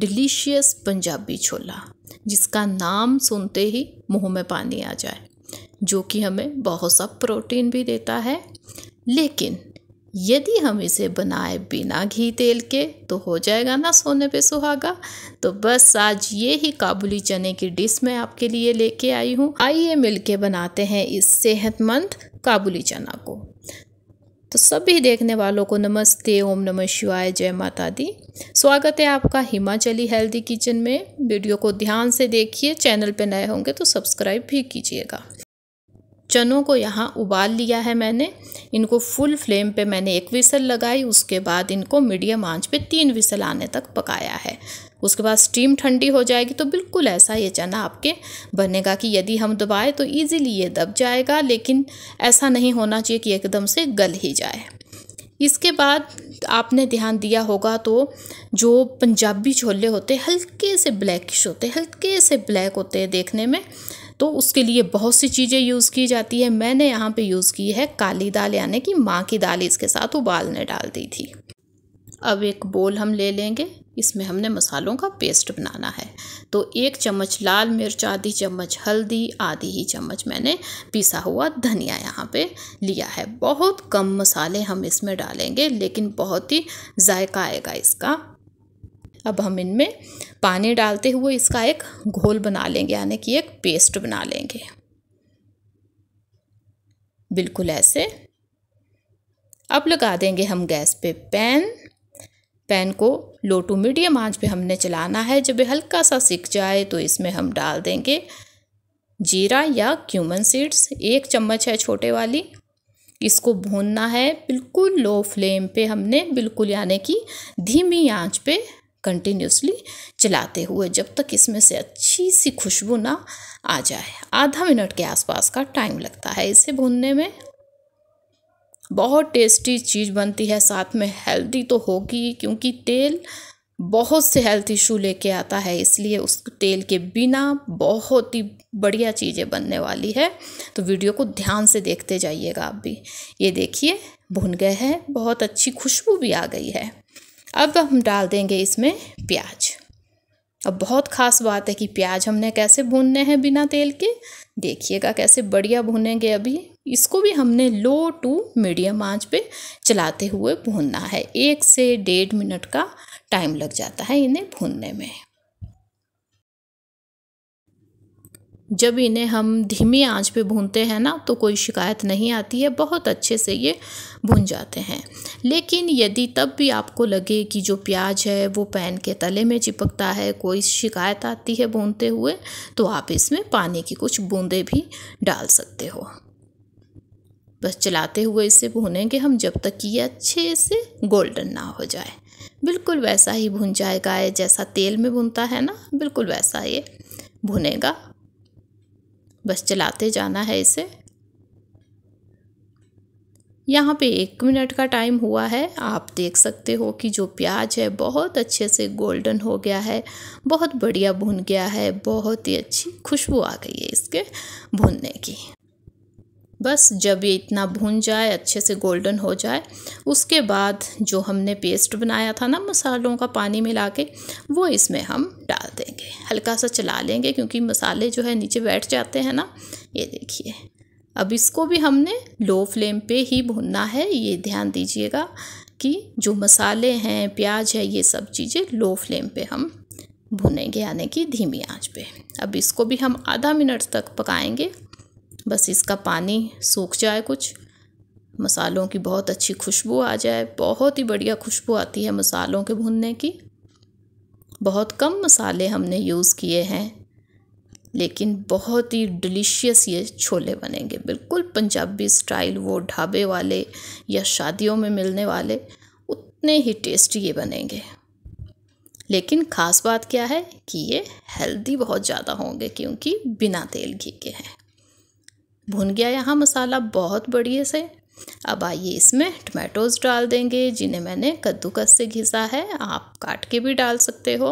Delicious Punjabi छोला, जिसका नाम सुनते ही मुंह में पानी आ जाए, जो कि हमें बहुत सा प्रोटीन भी देता है। लेकिन यदि हम इसे बनाए बिना घी तेल के तो हो जाएगा ना सोने पे सुहागा। तो बस आज ये ही काबुली चने की डिश मैं आपके लिए लेके आई हूँ। आइए मिलके बनाते हैं इस सेहतमंद काबुली चना को। तो सभी देखने वालों को नमस्ते, ओम नमः शिवाय, जय माता दी। स्वागत है आपका हिमाचली हेल्दी किचन में। वीडियो को ध्यान से देखिए, चैनल पे नए होंगे तो सब्सक्राइब भी कीजिएगा। चनों को यहाँ उबाल लिया है मैंने, इनको फुल फ्लेम पे मैंने एक विसल लगाई, उसके बाद इनको मीडियम आंच पे 3 विसल आने तक पकाया है। उसके बाद स्टीम ठंडी हो जाएगी तो बिल्कुल ऐसा ये चना आपके बनेगा कि यदि हम दबाएं तो इजीली ये दब जाएगा, लेकिन ऐसा नहीं होना चाहिए कि एकदम से गल ही जाए। इसके बाद आपने ध्यान दिया होगा तो जो पंजाबी छोले होते हैं हल्के से ब्लैकिश होते हैं, देखने में, तो उसके लिए बहुत सी चीज़ें यूज़ की जाती है। मैंने यहाँ पे यूज़ की है काली दाल, यानी कि माँ की दाल इसके साथ उबालने डाल दी थी। अब एक बोल हम ले लेंगे, इसमें हमने मसालों का पेस्ट बनाना है। तो 1 चम्मच लाल मिर्च, आधी चम्मच हल्दी, आधी ही चम्मच मैंने पिसा हुआ धनिया यहाँ पे लिया है। बहुत कम मसाले हम इसमें डालेंगे, लेकिन बहुत ही जायका आएगा इसका। अब हम इनमें पानी डालते हुए इसका एक घोल बना लेंगे, यानी कि एक पेस्ट बना लेंगे, बिल्कुल ऐसे। अब लगा देंगे हम गैस पे पैन। पैन को लो टू मीडियम आंच पे हमने चलाना है। जब हल्का सा सिक जाए तो इसमें हम डाल देंगे जीरा या क्यूमन सीड्स, 1 चम्मच है छोटे वाली। इसको भूनना है बिल्कुल लो फ्लेम पे हमने, बिल्कुल यानी कि धीमी आंच पे कंटिन्यूसली चलाते हुए, जब तक इसमें से अच्छी सी खुशबू ना आ जाए। आधा मिनट के आसपास का टाइम लगता है इसे भूनने में। बहुत टेस्टी चीज़ बनती है, साथ में हेल्दी तो होगी, क्योंकि तेल बहुत से हेल्थ इशू लेके आता है, इसलिए उस तेल के बिना बहुत ही बढ़िया चीज़ें बनने वाली है। तो वीडियो को ध्यान से देखते जाइएगा आप भी। ये देखिए भुन गए हैं, बहुत अच्छी खुशबू भी आ गई है। अब हम डाल देंगे इसमें प्याज। अब बहुत ख़ास बात है कि प्याज हमने कैसे भूनने हैं बिना तेल के, देखिएगा कैसे बढ़िया भूनेंगे। अभी इसको भी हमने लो टू मीडियम आंच पे चलाते हुए भूनना है। 1 से 1.5 मिनट का टाइम लग जाता है इन्हें भूनने में। जब इन्हें हम धीमी आंच पे भूनते हैं ना तो कोई शिकायत नहीं आती है, बहुत अच्छे से ये भून जाते हैं। लेकिन यदि तब भी आपको लगे कि जो प्याज है वो पैन के तले में चिपकता है, कोई शिकायत आती है भूनते हुए, तो आप इसमें पानी की कुछ बूंदें भी डाल सकते हो। बस चलाते हुए इसे भूनेंगे हम, जब तक कि ये अच्छे से गोल्डन ना हो जाए। बिल्कुल वैसा ही भून जाएगा ये, जैसा तेल में भूनता है ना, बिल्कुल वैसा ये भुनेगा। बस चलाते जाना है इसे। यहाँ पे 1 मिनट का टाइम हुआ है। आप देख सकते हो कि जो प्याज है बहुत अच्छे से गोल्डन हो गया है, बहुत बढ़िया भुन गया है, बहुत ही अच्छी खुशबू आ गई है इसके भुनने की। बस जब ये इतना भुन जाए, अच्छे से गोल्डन हो जाए, उसके बाद जो हमने पेस्ट बनाया था ना मसालों का पानी मिला के, वो इसमें हम डाल देंगे। हल्का सा चला लेंगे क्योंकि मसाले जो है नीचे बैठ जाते हैं ना। ये देखिए अब इसको भी हमने लो फ्लेम पे ही भुनना है। ये ध्यान दीजिएगा कि जो मसाले हैं, प्याज है, ये सब चीज़ें लो फ्लेम पे हम भुनेंगे, यानी कि धीमी आँच पे। अब इसको भी हम आधा मिनट तक पकाएँगे, बस इसका पानी सूख जाए, कुछ मसालों की बहुत अच्छी खुशबू आ जाए। बहुत ही बढ़िया खुशबू आती है मसालों के भुनने की। बहुत कम मसाले हमने यूज़ किए हैं, लेकिन बहुत ही डिलीशियस ये छोले बनेंगे, बिल्कुल पंजाबी स्टाइल, वो ढाबे वाले या शादियों में मिलने वाले, उतने ही टेस्टी ये बनेंगे। लेकिन ख़ास बात क्या है कि ये हेल्दी बहुत ज़्यादा होंगे, क्योंकि बिना तेल घी के हैं। भुन गया यहाँ मसाला बहुत बढ़िया से। अब आइए इसमें टमाटोज़ डाल देंगे, जिन्हें मैंने कद्दूकस से घिसा है, आप काट के भी डाल सकते हो।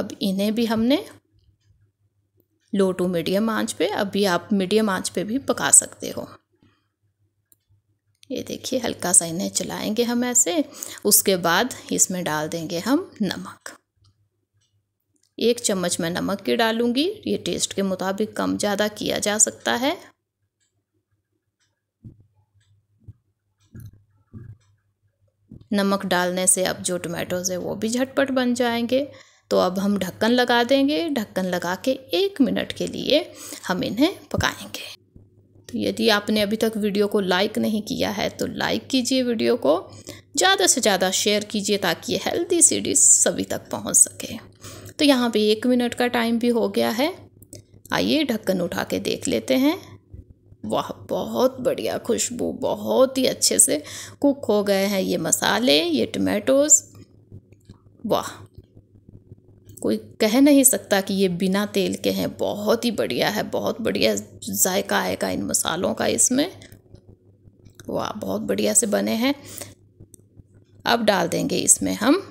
अब इन्हें भी हमने लो टू मीडियम आंच पे, अभी आप मीडियम आंच पे भी पका सकते हो। ये देखिए हल्का सा इन्हें चलाएंगे हम ऐसे। उसके बाद इसमें डाल देंगे हम नमक। 1 चम्मच मैं नमक की डालूंगी, ये टेस्ट के मुताबिक कम ज़्यादा किया जा सकता है। नमक डालने से अब जो टमाटोज़ है वो भी झटपट बन जाएंगे। तो अब हम ढक्कन लगा देंगे। ढक्कन लगा के 1 मिनट के लिए हम इन्हें पकाएंगे। तो यदि आपने अभी तक वीडियो को लाइक नहीं किया है तो लाइक कीजिए, वीडियो को ज़्यादा से ज़्यादा शेयर कीजिए ताकि ये हेल्दी सी डिश सभी तक पहुंच सके। तो यहाँ पे 1 मिनट का टाइम भी हो गया है। आइए ढक्कन उठा के देख लेते हैं। वाह, बहुत बढ़िया खुशबू, बहुत ही अच्छे से कुक हो गए हैं ये मसाले, ये टमाटोज़। वाह, कोई कह नहीं सकता कि ये बिना तेल के हैं। बहुत ही बढ़िया है, बहुत बढ़िया जायका आएगा इन मसालों का इसमें। वाह, बहुत बढ़िया से बने हैं। अब डाल देंगे इसमें हम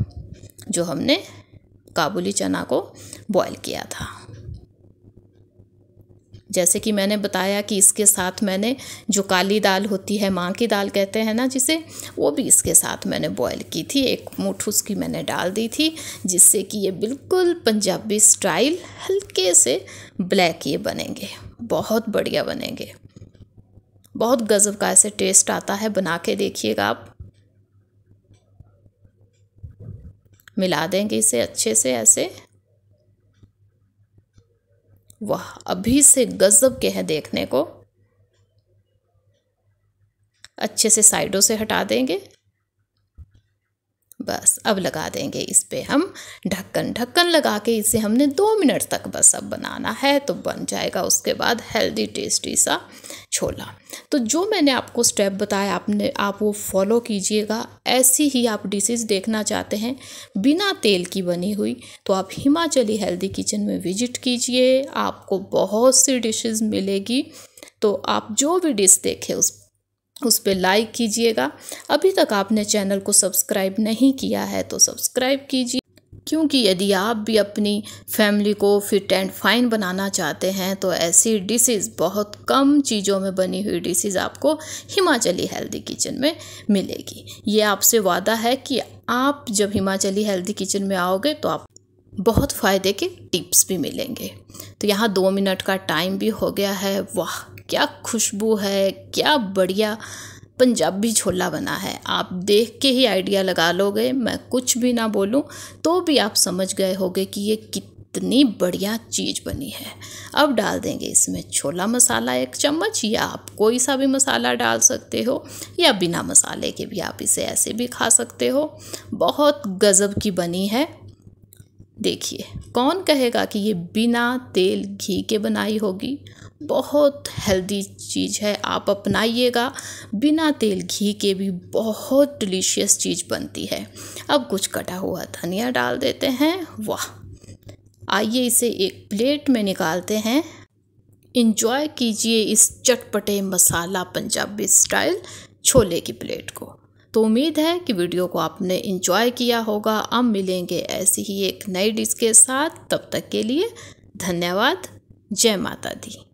जो हमने काबुली चना को बॉईल किया था। जैसे कि मैंने बताया कि इसके साथ मैंने जो काली दाल होती है, माँ की दाल कहते हैं ना जिसे, वो भी इसके साथ मैंने बॉईल की थी। 1 मुट्ठी उसकी मैंने डाल दी थी जिससे कि ये बिल्कुल पंजाबी स्टाइल हल्के से ब्लैक ये बनेंगे, बहुत बढ़िया बनेंगे। बहुत गजब का ऐसे टेस्ट आता है, बना के देखिएगा आप। मिला देंगे इसे अच्छे से ऐसे। वाह, अभी से गजब के हैं देखने को। अच्छे से साइडों से हटा देंगे। बस अब लगा देंगे इस पे हम ढक्कन। ढक्कन लगा के इसे हमने 2 मिनट तक बस अब बनाना है तो बन जाएगा। उसके बाद हेल्दी टेस्टी सा छोला। तो जो मैंने आपको स्टेप बताया आप वो फॉलो कीजिएगा। ऐसी ही आप डिशेज देखना चाहते हैं बिना तेल की बनी हुई तो आप हिमाचली हेल्दी किचन में विजिट कीजिए, आपको बहुत सी डिशेज मिलेगी। तो आप जो भी डिश देखें उस पर लाइक कीजिएगा। अभी तक आपने चैनल को सब्सक्राइब नहीं किया है तो सब्सक्राइब कीजिए, क्योंकि यदि आप भी अपनी फैमिली को फिट एंड फाइन बनाना चाहते हैं तो ऐसी डिशेज़, बहुत कम चीज़ों में बनी हुई डिशेज़ आपको हिमाचली हेल्दी किचन में मिलेगी। ये आपसे वादा है कि आप जब हिमाचली हेल्दी किचन में आओगे तो आप बहुत फ़ायदे के टिप्स भी मिलेंगे। तो यहाँ 2 मिनट का टाइम भी हो गया है। वाह, क्या खुशबू है, क्या बढ़िया पंजाबी छोला बना है। आप देख के ही आइडिया लगा लोगे, मैं कुछ भी ना बोलूं तो भी आप समझ गए होगे कि ये कितनी बढ़िया चीज़ बनी है। अब डाल देंगे इसमें छोला मसाला 1 चम्मच, या आप कोई सा भी मसाला डाल सकते हो या बिना मसाले के भी आप इसे ऐसे भी खा सकते हो। बहुत गजब की बनी है। देखिए, कौन कहेगा कि ये बिना तेल घी के बनाई होगी। बहुत हेल्दी चीज़ है, आप अपनाइएगा। बिना तेल घी के भी बहुत डिलीशियस चीज़ बनती है। अब कुछ कटा हुआ धनिया डाल देते हैं। वाह, आइए इसे एक प्लेट में निकालते हैं। एंजॉय कीजिए इस चटपटे मसाला पंजाबी स्टाइल छोले की प्लेट को। तो उम्मीद है कि वीडियो को आपने एंजॉय किया होगा। अब मिलेंगे ऐसी ही एक नई डिश के साथ, तब तक के लिए धन्यवाद। जय माता दी।